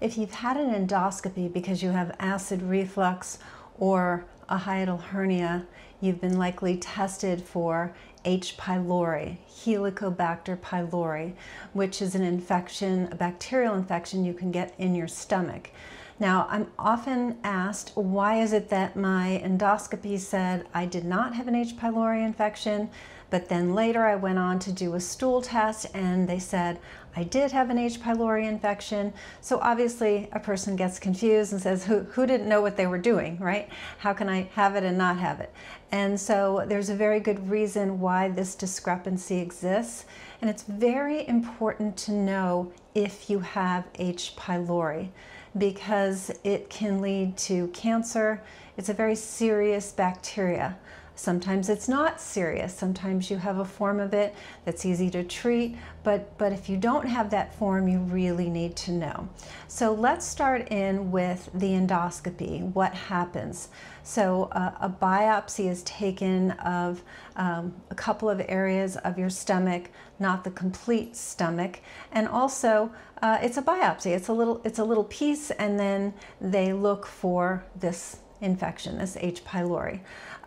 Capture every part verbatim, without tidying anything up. If you've had an endoscopy because you have acid reflux or a hiatal hernia, you've been likely tested for H. pylori, Helicobacter pylori, which is an infection, a bacterial infection you can get in your stomach. Now, I'm often asked, why is it that my endoscopy said I did not have an H. pylori infection, but then later I went on to do a stool test and they said I did have an H. pylori infection. So obviously a person gets confused and says, who, who didn't know what they were doing, right? How can I have it and not have it? And so there's a very good reason why this discrepancy exists. And it's very important to know if you have H. pylori, because it can lead to cancer. It's a very serious bacteria. Sometimes it's not serious. Sometimes you have a form of it that's easy to treat, but, but if you don't have that form, you really need to know. So let's start in with the endoscopy. What happens? So uh, a biopsy is taken of um, a couple of areas of your stomach, not the complete stomach, and also uh, it's a biopsy. It's a little, it's a little piece, and then they look for this infection, this H. pylori.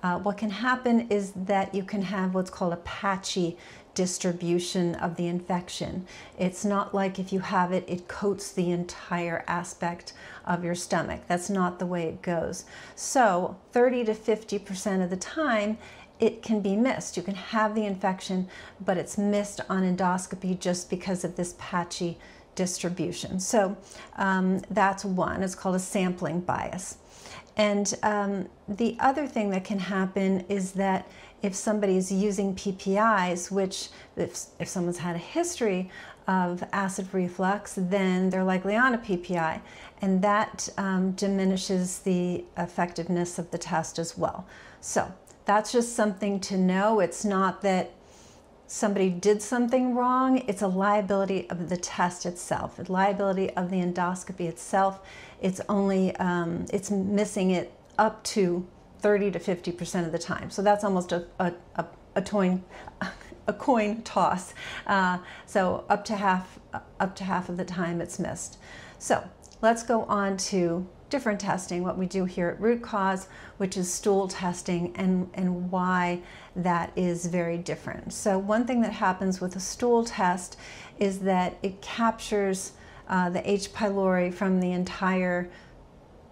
Uh, what can happen is that you can have what's called a patchy distribution of the infection. It's not like if you have it, it coats the entire aspect of your stomach. That's not the way it goes. So thirty to fifty percent of the time, it can be missed. You can have the infection, but it's missed on endoscopy just because of this patchy distribution. So um, that's one. It's called a sampling bias. And um, the other thing that can happen is that if somebody's using P P Is, which if, if someone's had a history of acid reflux, then they're likely on a P P I, and that um, diminishes the effectiveness of the test as well. So that's just something to know. It's not that somebody did something wrong, it's a liability of the test itself, a liability of the endoscopy itself. It's only, um, it's missing it up to thirty to fifty percent of the time. So that's almost a, a, a, a, coin, a coin toss. Uh, so up to, half, up to half of the time it's missed. So let's go on to different testing, what we do here at Root Cause, which is stool testing, and, and why that is very different. So one thing that happens with a stool test is that it captures uh, the H. pylori from the entire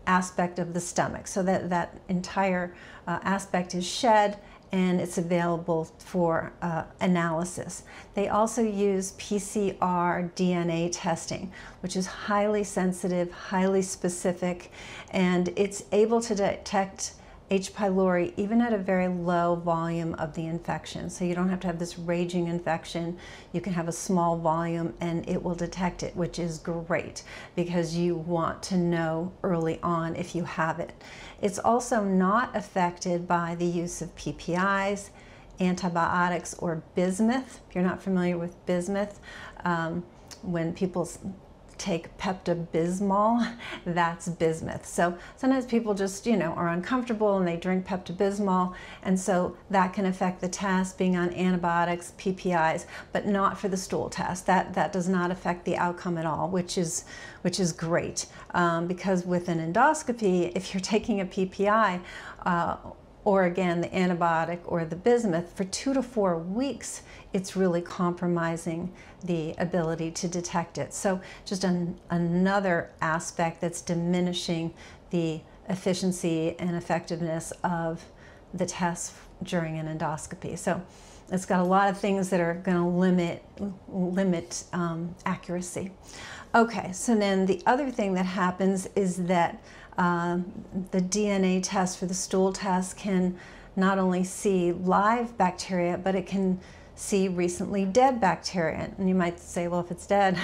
aspect of the stomach, so that that entire uh, aspect is shed and it's available for uh, analysis. They also use P C R D N A testing, which is highly sensitive, highly specific, and it's able to detect H. pylori even at a very low volume of the infection. So you don't have to have this raging infection. You can have a small volume and it will detect it, which is great because you want to know early on if you have it. It's also not affected by the use of P P Is, antibiotics, or bismuth. If you're not familiar with bismuth, um, when people take Pepto-Bismol, that's bismuth. So sometimes people just, you know, are uncomfortable and they drink Pepto-Bismol, and so that can affect the test, being on antibiotics, P P Is, but not for the stool test. That that does not affect the outcome at all, which is which is great, um, because with an endoscopy, if you're taking a P P I, uh, or again, the antibiotic or the bismuth, for two to four weeks, it's really compromising the ability to detect it. So just an, another aspect that's diminishing the efficiency and effectiveness of the test during an endoscopy. So it's got a lot of things that are going to limit, limit um, accuracy. Okay, so then the other thing that happens is that Um, the D N A test for the stool test can not only see live bacteria, but it can see recently dead bacteria. And you might say, well, if it's dead,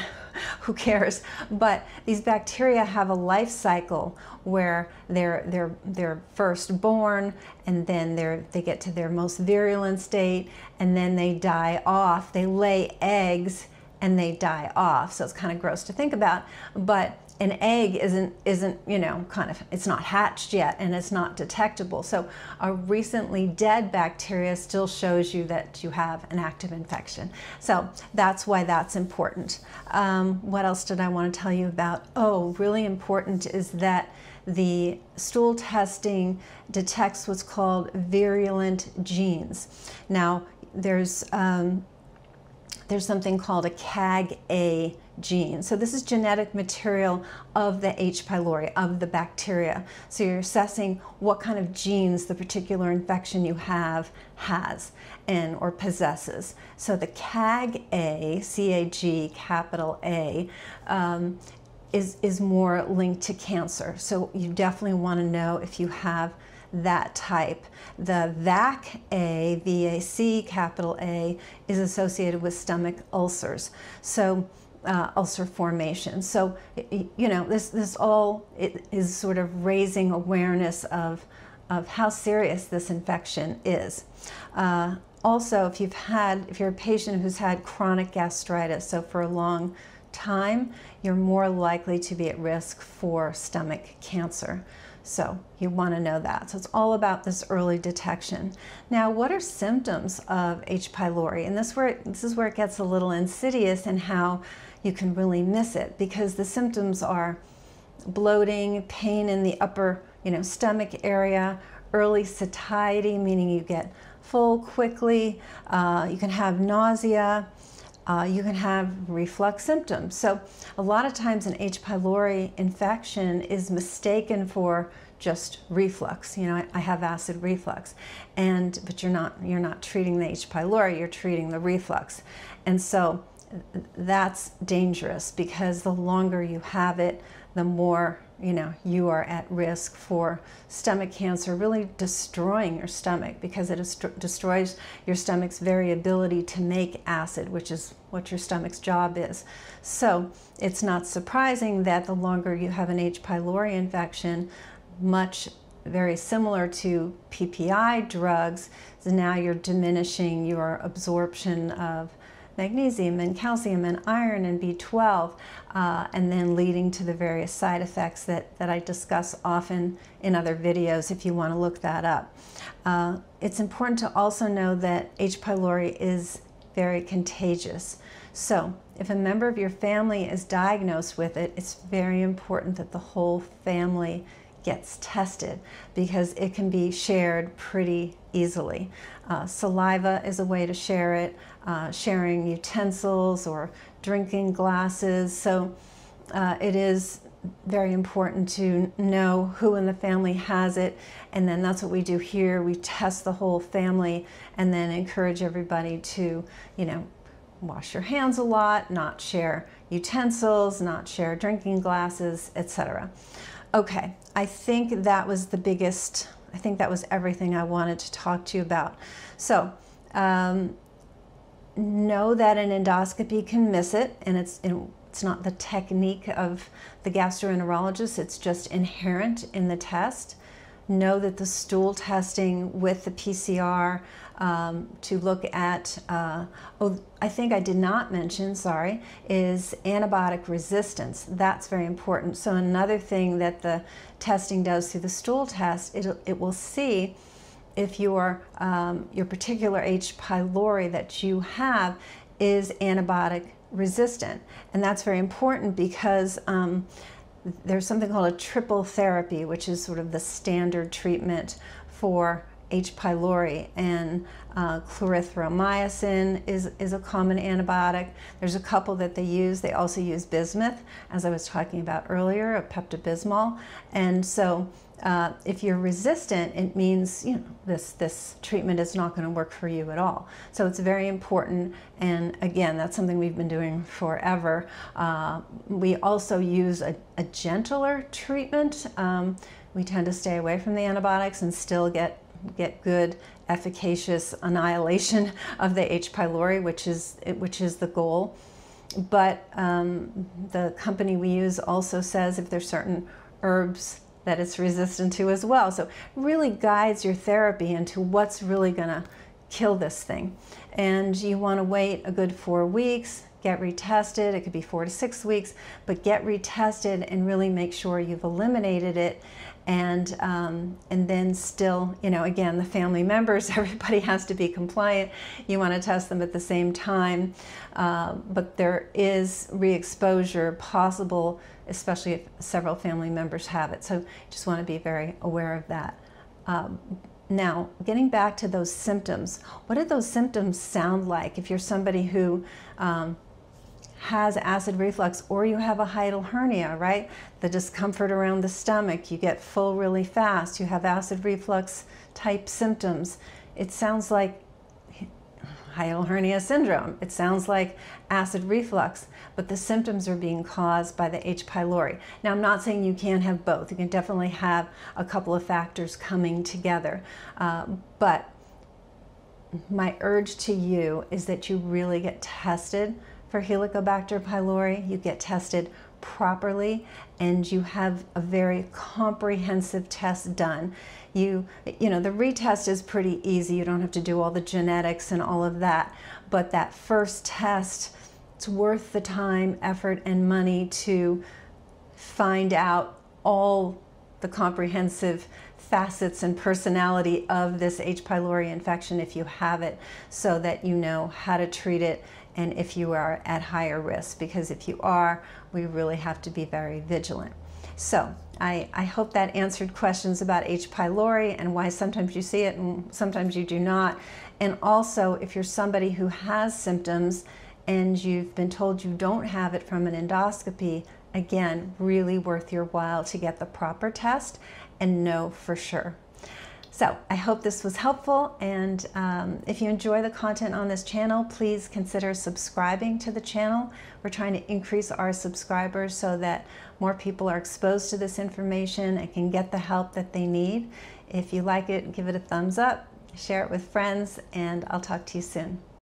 who cares? But these bacteria have a life cycle where they're, they're, they're first born, and then they're, they get to their most virulent state, and then they die off. They lay eggs, and they die off. So it's kind of gross to think about, but an egg isn't, isn't, you know, kind of, it's not hatched yet and it's not detectable. So a recently dead bacteria still shows you that you have an active infection. So that's why that's important. Um, what else did I want to tell you about? Oh, really important is that the stool testing detects what's called virulent genes. Now, there's, um, there's something called a C A G A gene. So this is genetic material of the H. pylori, of the bacteria. So you're assessing what kind of genes the particular infection you have has and or possesses. So the C A G A, C A G, capital A, um, is, is more linked to cancer. So you definitely want to know if you have that type. The V A C-A, V A C, capital A, is associated with stomach ulcers. So Uh, ulcer formation. So, you know, this, this all it is sort of raising awareness of, of how serious this infection is. Uh, also, if you've had, if you're a patient who's had chronic gastritis, so for a long time, you're more likely to be at risk for stomach cancer. So you want to know that. So it's all about this early detection. Now, what are symptoms of H. pylori? And this, where it, this is where it gets a little insidious and in how you can really miss it, because the symptoms are bloating, pain in the upper, you know, stomach area, early satiety, meaning you get full quickly, uh, you can have nausea, uh, you can have reflux symptoms. So a lot of times an H. pylori infection is mistaken for just reflux. You know, I, I have acid reflux, and but you're not you're not treating the H. pylori, you're treating the reflux. And so that's dangerous, because the longer you have it, the more, you know, you are at risk for stomach cancer, really destroying your stomach, because it dest- destroys your stomach's variability to make acid, which is what your stomach's job is. So it's not surprising that the longer you have an H. pylori infection, much very similar to P P I drugs, so now you're diminishing your absorption of magnesium and calcium and iron and B twelve, uh, and then leading to the various side effects that, that I discuss often in other videos if you want to look that up. Uh, it's important to also know that H. pylori is very contagious. So if a member of your family is diagnosed with it, it's very important that the whole family gets tested, because it can be shared pretty easily. Uh, saliva is a way to share it, uh, sharing utensils or drinking glasses. So uh, it is very important to know who in the family has it, and then that's what we do here. We test the whole family and then encourage everybody to, you know, wash your hands a lot, not share utensils, not share drinking glasses, et cetera. Okay, I think that was the biggest, I think that was everything I wanted to talk to you about. So, um, know that an endoscopy can miss it, and it's, and it's not the technique of the gastroenterologist, it's just inherent in the test. Know that the stool testing with the P C R um, to look at, uh, oh, I think I did not mention, sorry, is antibiotic resistance. That's very important. So another thing that the testing does through the stool test, it, it will see if your, um, your particular H. pylori that you have is antibiotic resistant. And that's very important, because um, there's something called a triple therapy, which is sort of the standard treatment for H. pylori, and uh, clarithromycin is, is a common antibiotic. There's a couple that they use. They also use bismuth, as I was talking about earlier, a pepto-bismol. And so uh, if you're resistant, it means, you know, this, this treatment is not going to work for you at all. So it's very important, and again, that's something we've been doing forever. Uh, we also use a, a gentler treatment. Um, we tend to stay away from the antibiotics and still get get good, efficacious annihilation of the H. pylori, which is which is the goal. But um, the company we use also says if there's certain herbs that it's resistant to as well. So it really guides your therapy into what's really going to kill this thing. And you want to wait a good four weeks, get retested. It could be four to six weeks, but get retested and really make sure you've eliminated it. And, um, and then still, you know, again, the family members, everybody has to be compliant. You want to test them at the same time, uh, but there is re-exposure possible, especially if several family members have it. So just want to be very aware of that. Um, now, getting back to those symptoms, what did those symptoms sound like if you're somebody who um, has acid reflux, or you have a hiatal hernia, right? The discomfort around the stomach, you get full really fast, you have acid reflux type symptoms. It sounds like hiatal hernia syndrome. It sounds like acid reflux, but the symptoms are being caused by the H. pylori. Now, I'm not saying you can't have both. You can definitely have a couple of factors coming together, uh, but my urge to you is that you really get tested for Helicobacter pylori. You get tested properly and you have a very comprehensive test done. You, you know, the retest is pretty easy. You don't have to do all the genetics and all of that, but that first test, it's worth the time, effort, and money to find out all the comprehensive facets and personality of this H. pylori infection if you have it, so that you know how to treat it and if you are at higher risk, because if you are, we really have to be very vigilant. So I, I hope that answered questions about H. pylori and why sometimes you see it and sometimes you do not. And also, if you're somebody who has symptoms and you've been told you don't have it from an endoscopy, again, really worth your while to get the proper test and know for sure. So I hope this was helpful, and um, if you enjoy the content on this channel, please consider subscribing to the channel. We're trying to increase our subscribers so that more people are exposed to this information and can get the help that they need. If you like it, give it a thumbs up, share it with friends, and I'll talk to you soon.